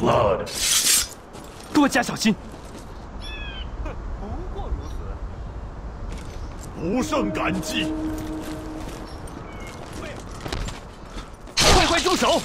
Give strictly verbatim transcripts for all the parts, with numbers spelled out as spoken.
Blood. 多加小心。不过如此，不胜感激。快快住手！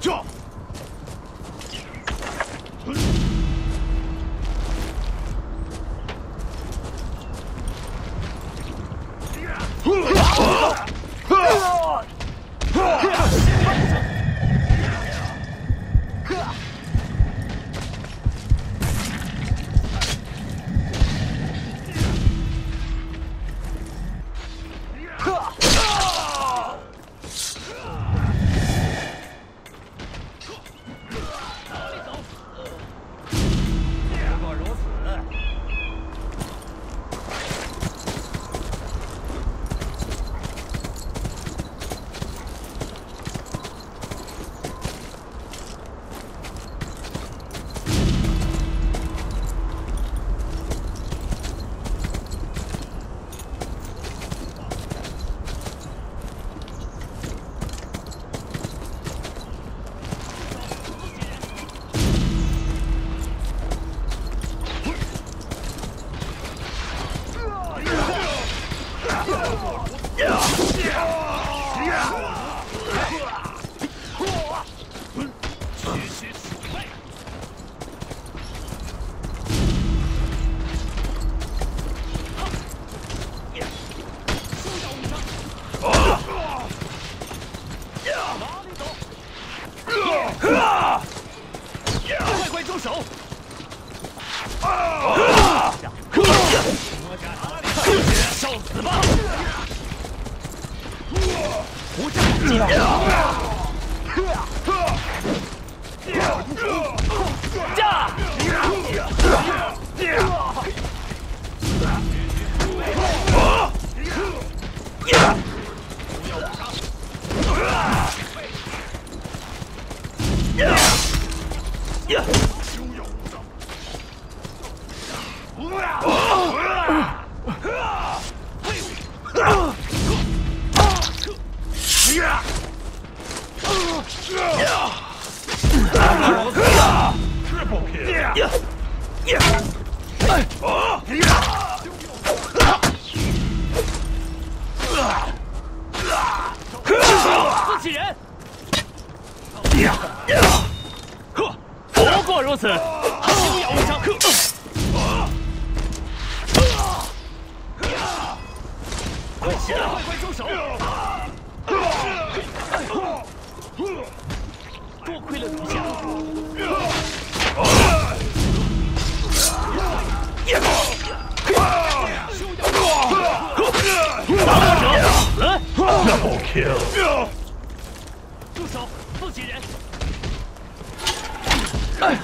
救我！啊！快快住手！啊！受死吧！胡家进来！驾！驾！ Triple kill. 呵，不过如此，休要无伤。快起来，快快住手！多亏了thủ下。打者，来 ，double kill。住手，不许人。 哎！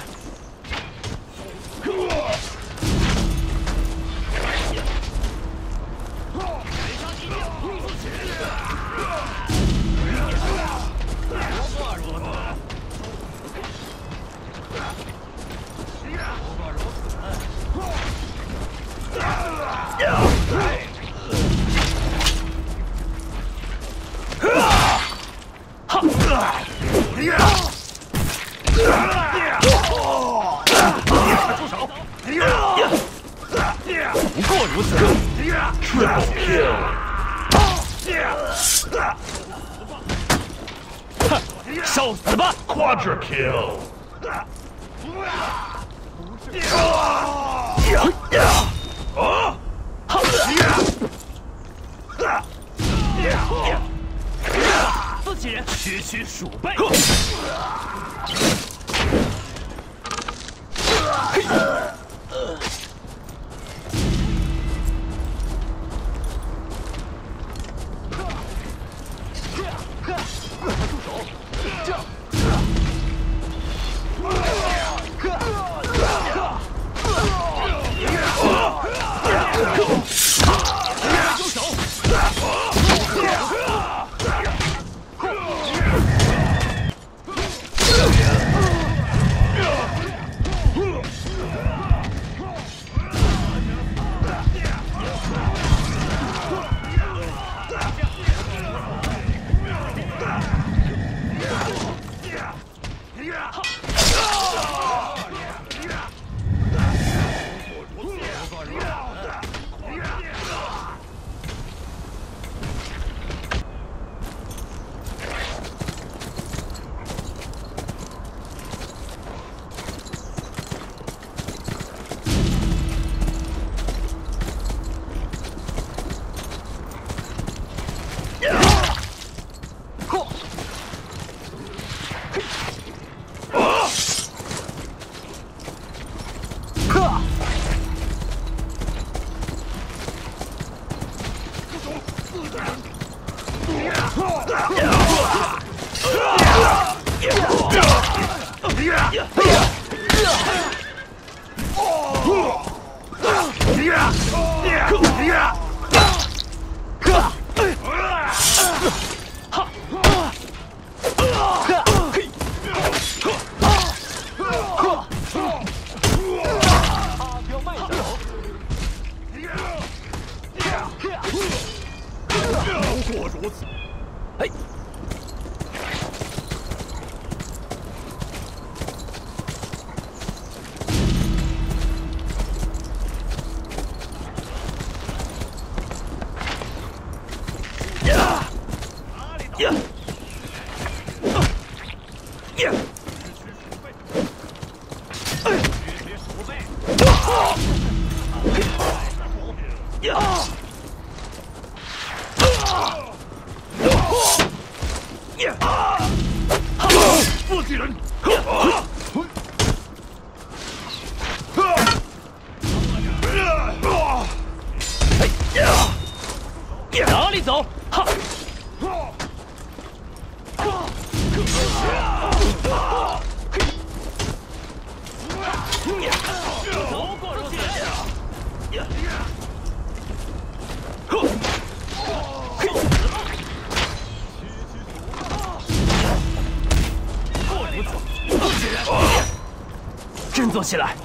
振作起来！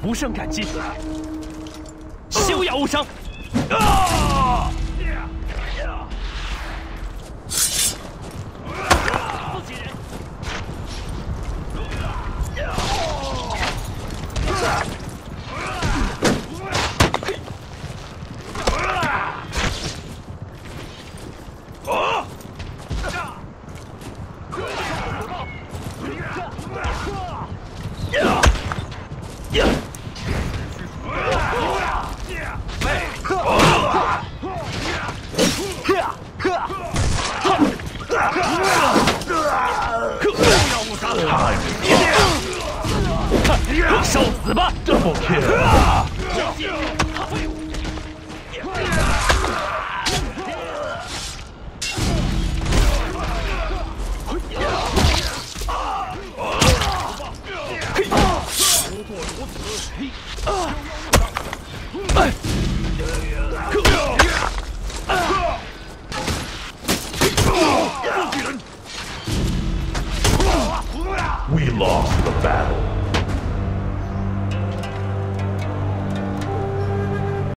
不胜感激，休要误伤。啊！不起人！ 受死吧！Double kill！